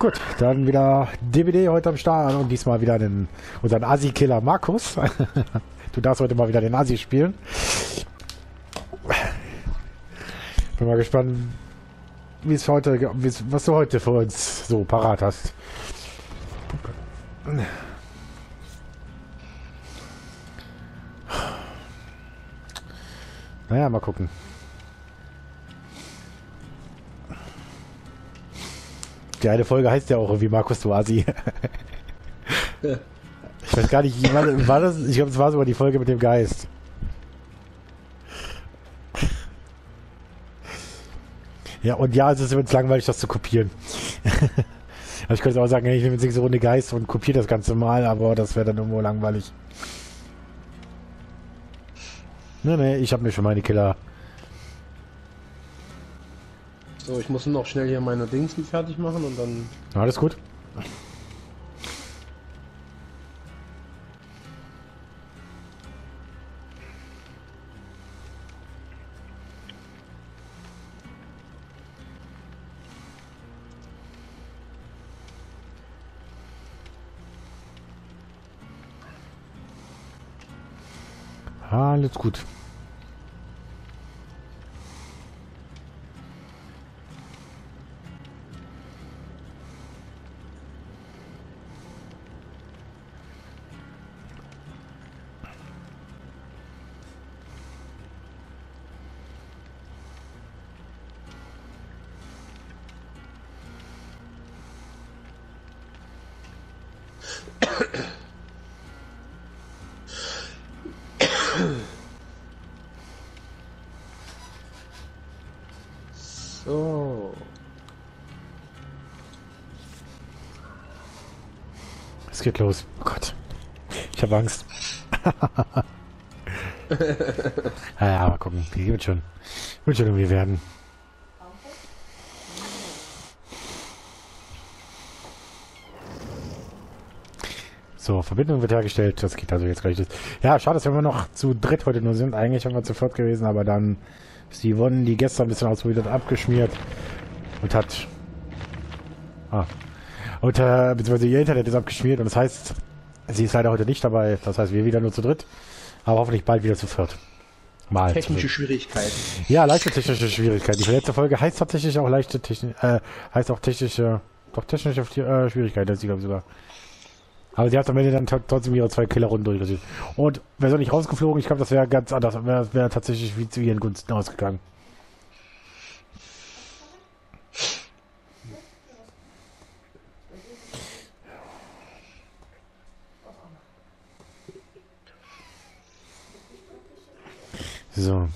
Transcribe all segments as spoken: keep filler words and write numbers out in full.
Gut, dann wieder D B D heute am Start und diesmal wieder den, unseren Assi-Killer Markus. Du darfst heute mal wieder den Assi spielen. Bin mal gespannt, wie es heute, wie's, was du heute für uns so parat hast. Naja, mal gucken. Die eine Folge heißt ja auch irgendwie Markus Duasi. Ich weiß gar nicht, war, war das? Ich glaube, es war sogar die Folge mit dem Geist. Ja, und ja, es ist übrigens langweilig, das zu kopieren. Also ich könnte auch sagen, ich nehme jetzt eine Runde Geist und kopiere das Ganze mal, aber das wäre dann irgendwo langweilig. Ne, ne, ich habe mir schon meine Killer. So, ich muss noch schnell hier meine Dings fertig machen und dann... Alles gut. Alles gut. So. Es geht los. Oh Gott. Ich habe Angst. Naja, mal gucken. Hier wird schon. Wird schon irgendwie werden. So, Verbindung wird hergestellt. Das geht also jetzt gleich los. Ja, schade, dass wir noch zu dritt heute nur sind. Eigentlich waren wir zu viert gewesen, aber dann ist die Yvonne, die gestern ein bisschen ausprobiert hat, abgeschmiert und hat... Ah. Und, äh, beziehungsweise ihr Internet ist abgeschmiert und das heißt, sie ist leider heute nicht dabei. Das heißt, wir wieder nur zu dritt, aber hoffentlich bald wieder zu viert. Mal technische Schwierigkeiten. Ja, leichte technische Schwierigkeiten. Die letzte Folge heißt tatsächlich auch leichte Technik... Äh, heißt auch technische... Doch, technische äh, Schwierigkeiten, das ist, glaube ich, sogar... Aber sie hat am Ende dann trotzdem ihre zwei Killerrunden durchgesetzt. Und wäre so nicht rausgeflogen, ich glaube, das wäre ganz anders. Das wäre tatsächlich wie zu ihren Gunsten ausgegangen. So.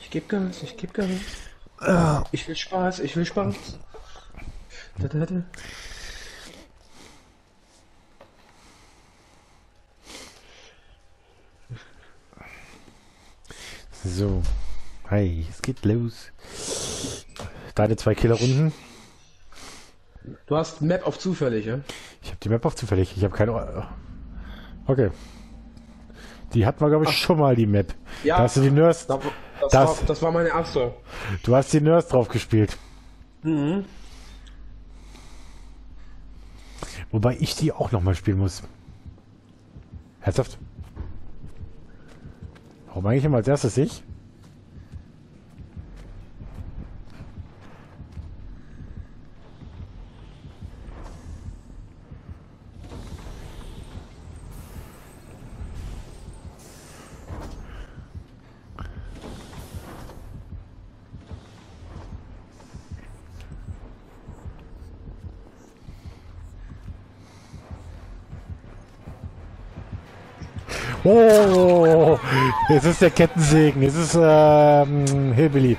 Ich gebe Gas, ich gebe Gas. Ich will Spaß, ich will Spaß. Da, da, da. So, hey, es geht los. Deine zwei Killerrunden. Du hast Map auf zufällig, ja? Ich habe die Map auf zufällig. Ich habe keine. O okay. Die hatten wir, glaube ich, Ach. schon mal, die Map. Ja. Da hast du die Nurse. Das, das, das, war, das war meine erste. Du hast die Nurse drauf gespielt. Mhm. Wobei ich die auch nochmal spielen muss. Herzhaft. Warum eigentlich immer als erstes ich? Oh, es ist der Kettensägen, es ist ähm, Hillbilly.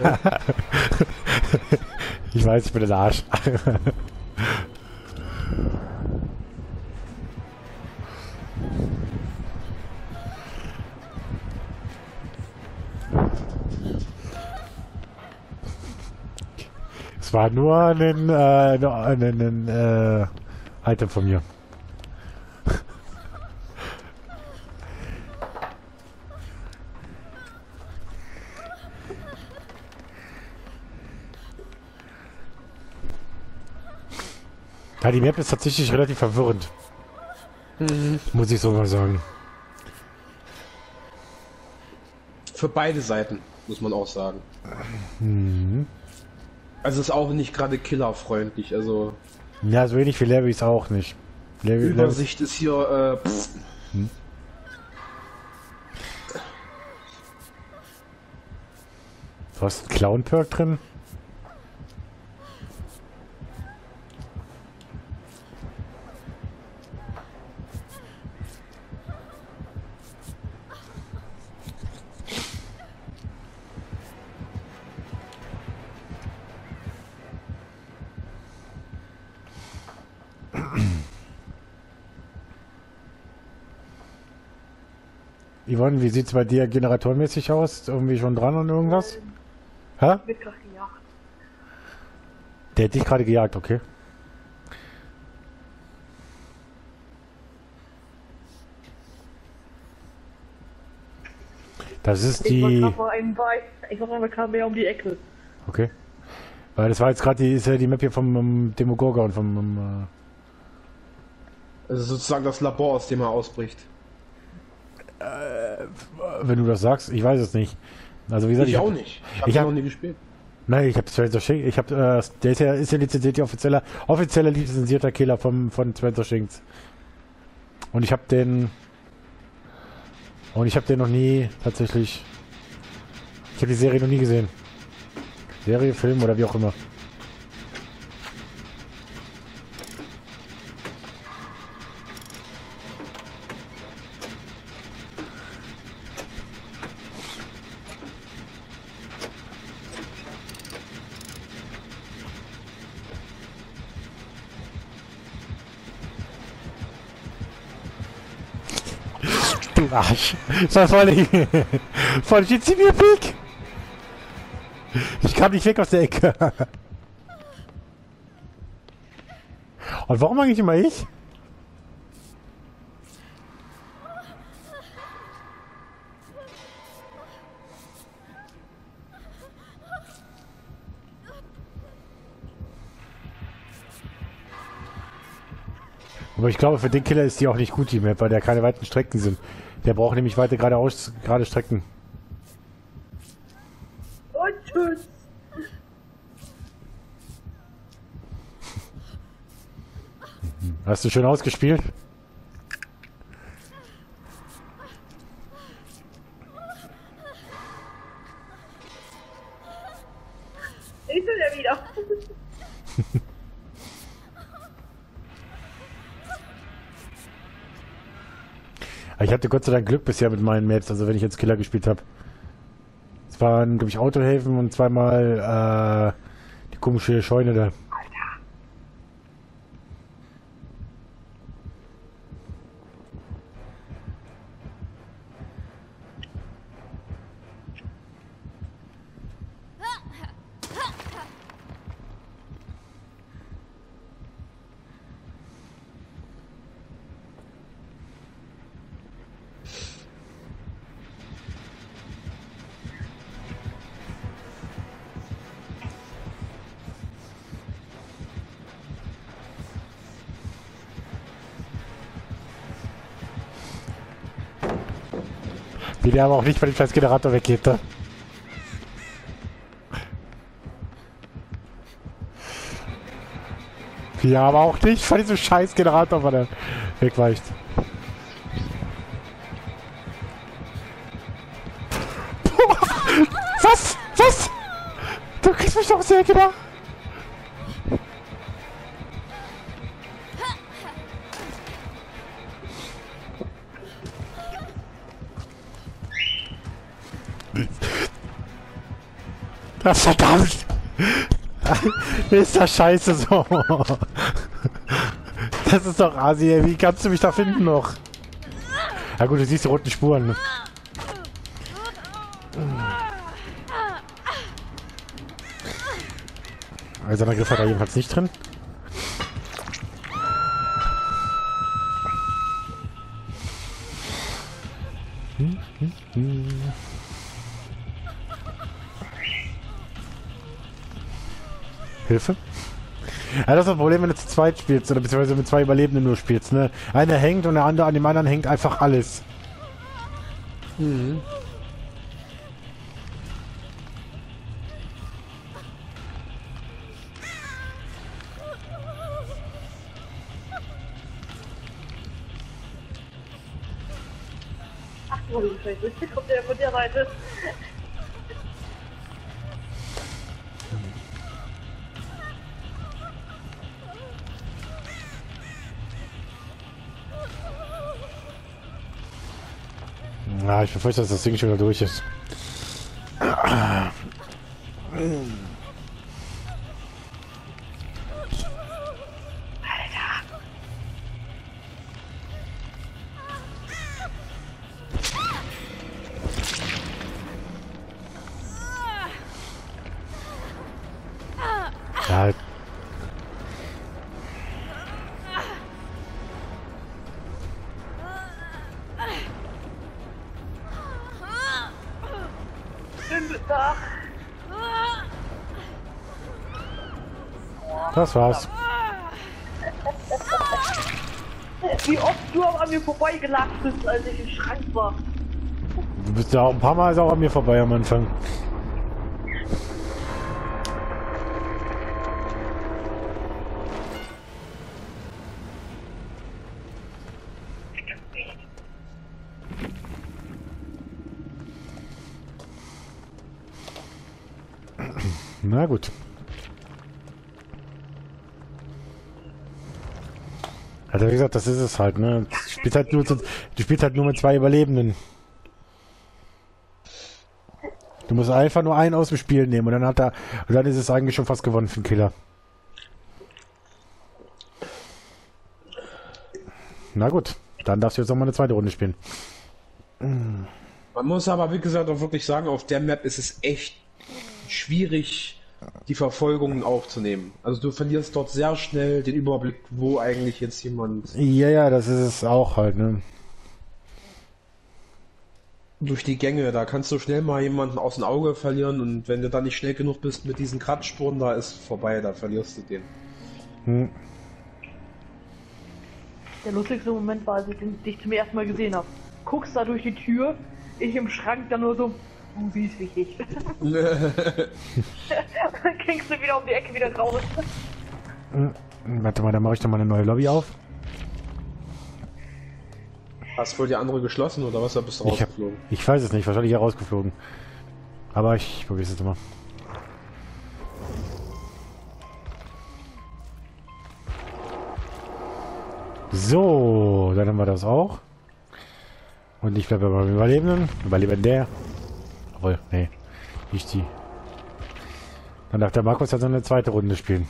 Ja. Ich weiß, ich bin ein Arsch. War nur ein, äh, ein, ein, ein äh, Item von mir. Ja, die Map ist tatsächlich relativ verwirrend. Mhm. Muss ich so mal sagen. Für beide Seiten, muss man auch sagen. Mhm. Also es ist auch nicht gerade killerfreundlich, also... Ja, so wenig wie Levis auch nicht. Levis, Übersicht Levis. Ist hier... Äh, hm. Du hast einen Clown-Perk drin? Yvonne, wie sieht es bei dir generatormäßig aus? Irgendwie schon dran und irgendwas? Hä? Ich bin gerade gejagt. Der hat dich gerade gejagt, okay. Das ist die... Ich war gerade bei mir um die Ecke. Okay. Weil das war jetzt gerade die, ja die Map hier vom um, Demogorgon und vom... Um, also sozusagen das Labor, aus dem er ausbricht. Wenn du das sagst, ich weiß es nicht. Also wie gesagt, ich, ich auch hab, nicht. Ich habe ich hab, noch nie gespielt. Nein, ich habe Twentoschinks. Ich habe äh, der ist ja ist ja lizenziert, offizieller offizieller lizenzierter Killer vom von Twentoschinks. Und ich habe den und ich habe den noch nie tatsächlich. Ich habe die Serie noch nie gesehen. Serie, Film oder wie auch immer. Arsch. Das war voll, voll Zivilpick. Ich kam nicht weg aus der Ecke. Und warum eigentlich immer ich? Aber ich glaube, für den Killer ist die auch nicht gut, die Map, weil der keine weiten Strecken sind. Der braucht nämlich weiter geradeaus, gerade Strecken. Und tschüss. Hast du schön ausgespielt? Ich bin ja wieder. Ich hatte Gott sei Dank Glück bisher mit meinen Maps, also wenn ich jetzt Killer gespielt habe. Es waren, glaube ich, Autohäfen und zweimal äh, die komische Scheune da. Alter. Wie der aber auch nicht von dem scheiß Generator weggeht, ne? Ja, aber auch nicht von diesem scheiß Generator, weil er wegweicht. Was? Was? Du kriegst mich doch sehr genau. Ach, verdammt! Ist das scheiße so? Das ist doch Asi, wie kannst du mich da finden noch? Na gut, du siehst die roten Spuren. Also der Griff hat da jedenfalls nicht drin. Hm, hm, hm. Hilfe? Ja, das ist das Problem, wenn du zu zweit spielst oder beziehungsweise mit zwei Überlebenden nur spielst, ne? Einer hängt und der andere an dem anderen hängt einfach alles. Mhm. Ach, du hast mich nicht durchgekommen, der von der Seite. Na, ich befürchte, dass das Ding schon wieder durch ist. Das war's. Wie oft du auch an mir vorbeigelatscht bist, als ich im Schrank war. Du bist ja auch ein paar Mal auch an mir vorbei am Anfang. Na gut. Also wie gesagt, das ist es halt, ne? Du spielst halt nur, du spielst halt nur mit zwei Überlebenden. Du musst einfach nur einen aus dem Spiel nehmen und dann hat er, und dann ist es eigentlich schon fast gewonnen für den Killer. Na gut, dann darfst du jetzt nochmal eine zweite Runde spielen. Man muss aber, wie gesagt, auch wirklich sagen, auf der Map ist es echt schwierig, die Verfolgungen aufzunehmen. Also du verlierst dort sehr schnell den Überblick, wo eigentlich jetzt jemand... Ja, ja, das ist es auch halt, ne? Durch die Gänge, da kannst du schnell mal jemanden aus dem Auge verlieren und wenn du da nicht schnell genug bist mit diesen Kratzspuren, da ist vorbei, da verlierst du den. Hm. Der lustigste Moment war, als ich dich zum ersten Mal gesehen habe. Guckst da durch die Tür, ich im Schrank dann nur so... Du siehst mich nicht. Dann kriegst du wieder um die Ecke wieder raus. Warte mal, dann mache ich doch mal eine neue Lobby auf. Hast wohl die andere geschlossen oder was? Da bist du ich rausgeflogen. Hab, ich weiß es nicht, wahrscheinlich ja rausgeflogen. Aber ich probiere es jetzt mal. So, dann haben wir das auch. Und ich bleibe beim Überlebenden. Überleben der. Nee, nicht die. Dann darf der Markus jetzt noch eine zweite Runde spielen.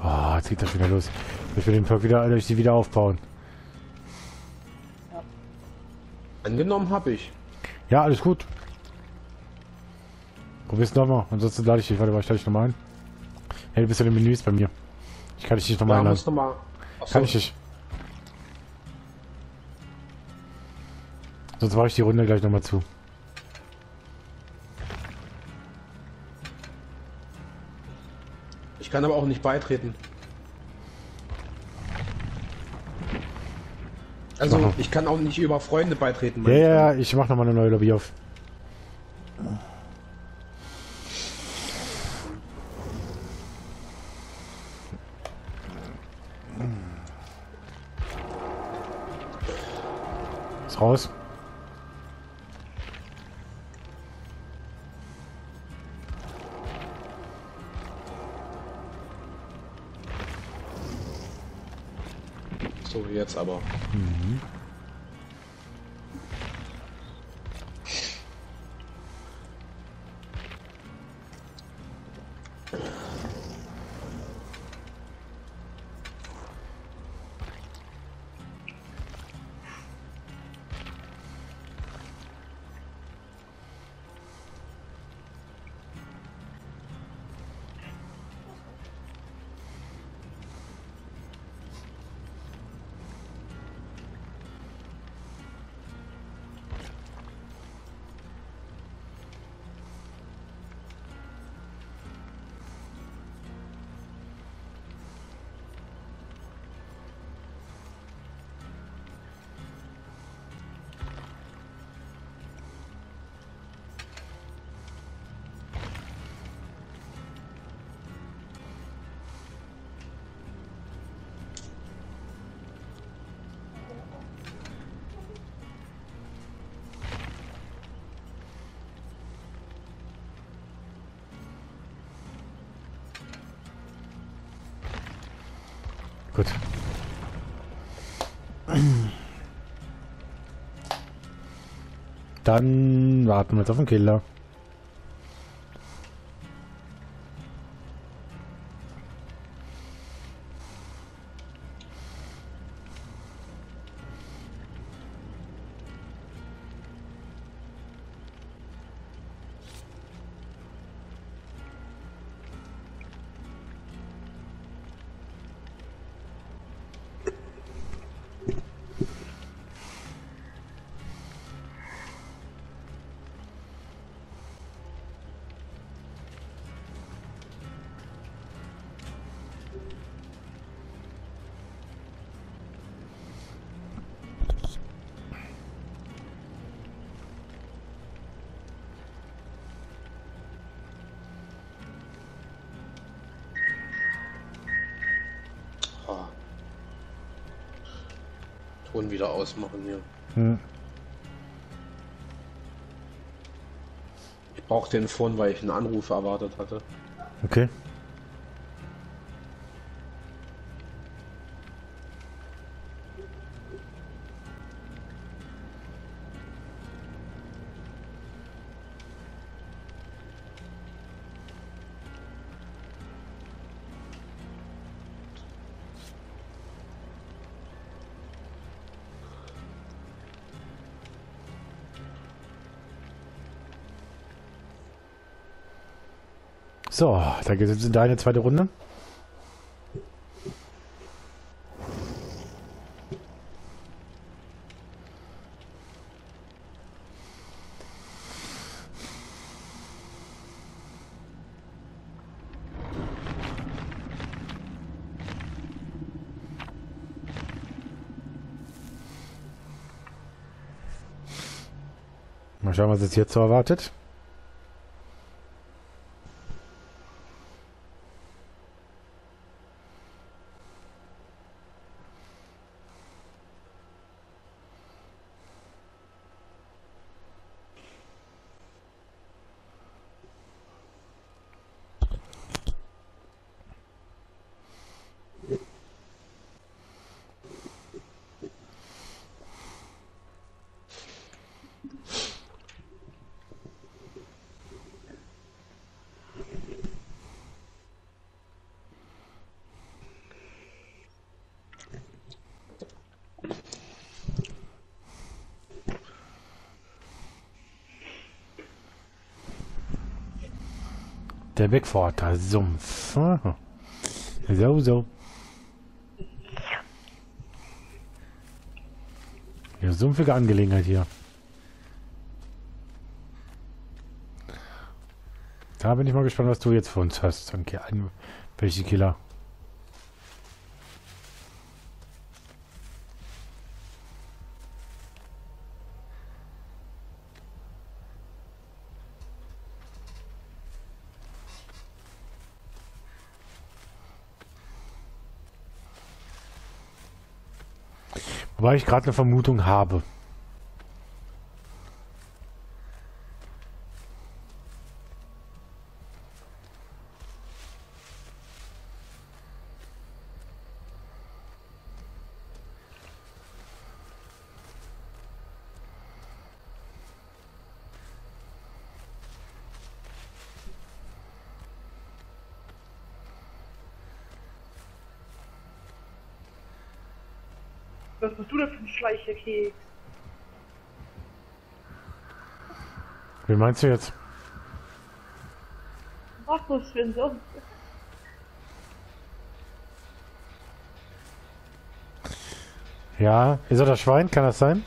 Oh, jetzt geht das wieder los. Ich will den Perk wieder, also ich sie wieder aufbauen. Angenommen habe ich. Ja, alles gut. Probier's nochmal. Ansonsten lade ich dich. Warte mal, ich lade dich nochmal ein. Hey, du bist ja in den Menüs bei mir. Ich kann dich nicht nochmal einladen. Noch mal. Kann ich nicht. Sonst mache ich die Runde gleich nochmal zu. Ich kann aber auch nicht beitreten. Also, ich, ich kann auch nicht über Freunde beitreten. Ja, ja, ich mache nochmal eine neue Lobby auf. Raus. So, jetzt aber. Mhm. Gut. Dann warten wir jetzt auf den Killer. Ton wieder ausmachen hier. Hm. Ich brauche den Phone, weil ich einen Anruf erwartet hatte. Okay. So, da geht es jetzt in deine zweite Runde. Mal schauen, was es jetzt so erwartet. Der Bigforter Sumpf. Aha. So, so. Ja, sumpfige Angelegenheit hier. Da bin ich mal gespannt, was du jetzt für uns hast. Okay, ein welche Killer. Wobei ich gerade eine Vermutung habe. Was bist du denn für ein Schleicherkeks? Wie meinst du jetzt? Markus für ein Sumpf. Ja, ist er das Schwein? Kann das sein?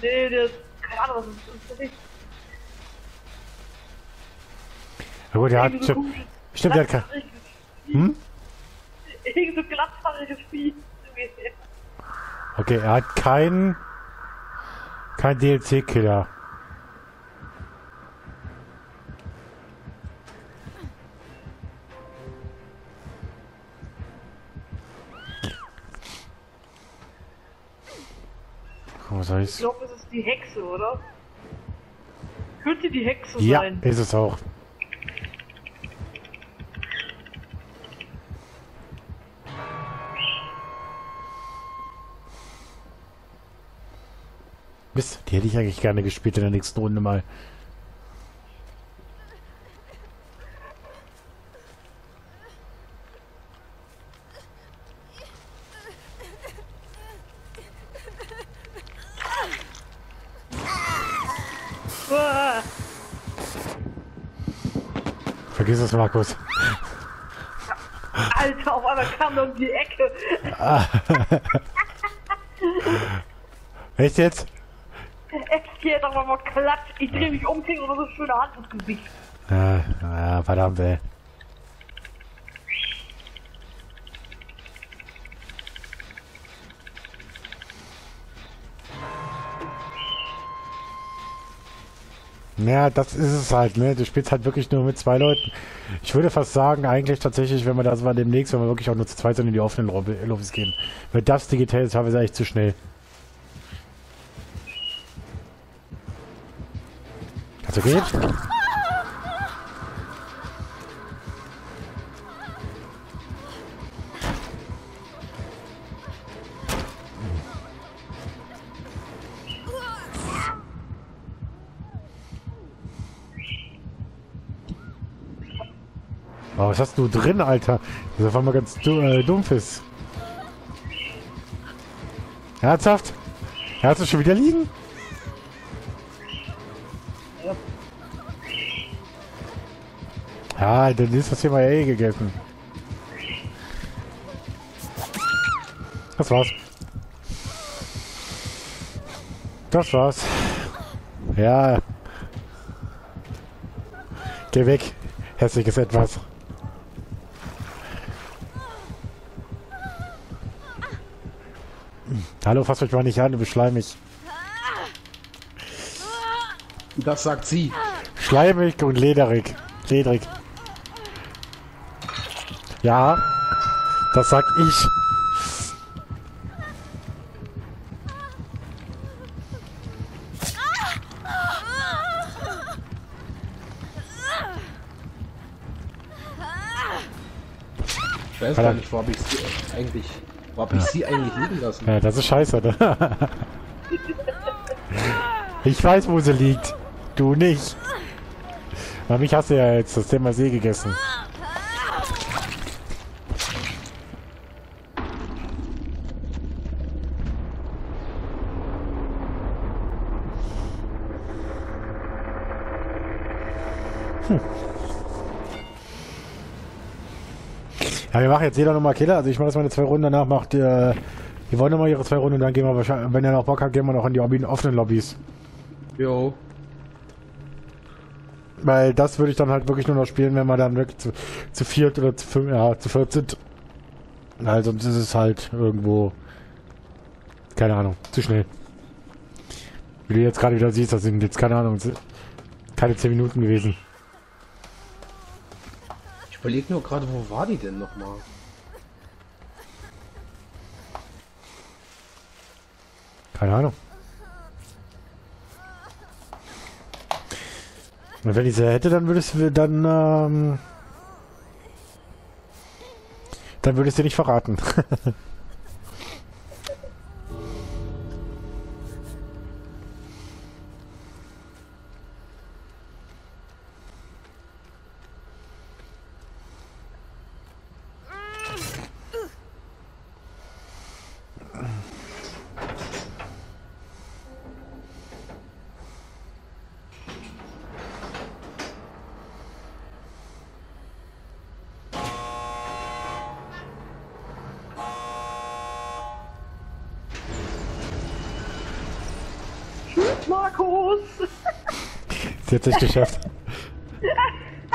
Nee, das ist keine Ahnung, was ist das? Gut, ja, stimmt, so stimmt, der hat kein... Hm? Irgend so glatthaariges Vieh. Okay, er hat keinen kein D L C-Killer. Was heißt? Ich glaube, es ist die Hexe, oder? Könnte die Hexe ja, sein. Ja, ist es auch. Mist, die hätte ich eigentlich gerne gespielt in der nächsten Runde mal. Vergiss es, Markus. Alter, auf einmal kam da um die Ecke. Ah. Echt jetzt? Echt jetzt, aber mal Klatsch. Ich dreh mich um, krieg oder so schöne Hand ins Gesicht. Ah, ah, verdammt, ey. Ja, das ist es halt, ne? Du spielst halt wirklich nur mit zwei Leuten. Ich würde fast sagen, eigentlich tatsächlich, wenn wir das mal demnächst, wenn wir wirklich auch nur zu zweit sind, in die offenen Lobbys gehen. Weil das digital ist, haben wir es eigentlich zu schnell. Hat's okay? Oh, was hast du drin, Alter? Das ist auf einmal ganz du äh, dumpfes. Herzhaft? Hast du schon wieder liegen? Ja. Ja, dann ist das hier mal eh gegessen. Das war's. Das war's. Ja. Geh weg. Hässliches Etwas. Hallo, fass euch mal nicht an, du bist schleimig. Das sagt sie. Schleimig und lederig. Lederig. Ja, das sag ich. Ich weiß gar nicht, wo hab ich sie eigentlich... Wo hab ich sie eigentlich liegen lassen? Ja, das ist scheiße, ne? Ich weiß, wo sie liegt. Du nicht. Bei mich hast du ja jetzt das Thema See gegessen. Hm. Ja, wir machen jetzt jeder nochmal Killer. Also ich mache jetzt meine zwei Runden, danach macht ihr... Wir wollen nochmal ihre zwei Runden und dann gehen wir wahrscheinlich... Wenn ihr noch Bock habt, gehen wir noch in die offenen Lobbys. Jo. Weil das würde ich dann halt wirklich nur noch spielen, wenn wir dann wirklich zu, zu viert oder zu fünf, ja, zu viert sind. Weil sonst ist es halt irgendwo... Keine Ahnung, zu schnell. Wie du jetzt gerade wieder siehst, das sind jetzt, keine Ahnung, keine zehn Minuten gewesen. Ich überlege nur gerade, wo war die denn nochmal? Keine Ahnung. Und wenn ich sie hätte, dann würdest du dann ähm, dann würdest du nicht verraten. Markus! Sie hat es nicht geschafft.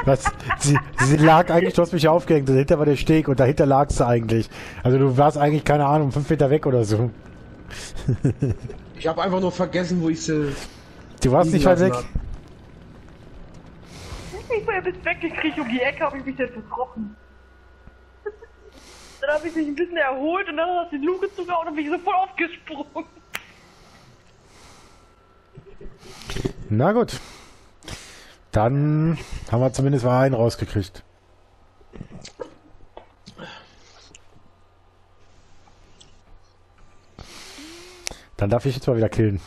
Was? Sie, sie lag eigentlich, du hast mich aufgehängt, dahinter war der Steg und dahinter lagst du eigentlich. Also du warst eigentlich, keine Ahnung, fünf Meter weg oder so. Ich habe einfach nur vergessen, wo ich sie... Du warst nicht weit weg? Hab. Ich bin ja bis weggekriegt, um die Ecke habe ich mich jetzt verkrochen. Dann habe ich mich ein bisschen erholt und dann hat sie die Luke zugehauen und bin ich so voll aufgesprungen. Na gut. Dann haben wir zumindest mal einen rausgekriegt. Dann darf ich jetzt mal wieder killen.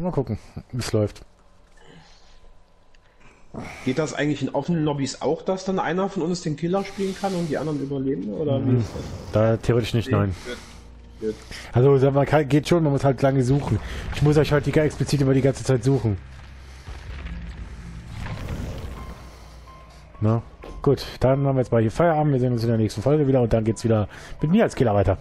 Mal gucken, wie es läuft. Geht das eigentlich in offenen Lobbys auch, dass dann einer von uns den Killer spielen kann und die anderen überleben? Oder wie ist das? Da theoretisch nicht, nein. Also sag mal, geht schon, man muss halt lange suchen. Ich muss euch halt die, explizit immer die ganze Zeit suchen. Na, gut, dann haben wir jetzt mal hier Feierabend. Wir sehen uns in der nächsten Folge wieder und dann geht's wieder mit mir als Killer weiter.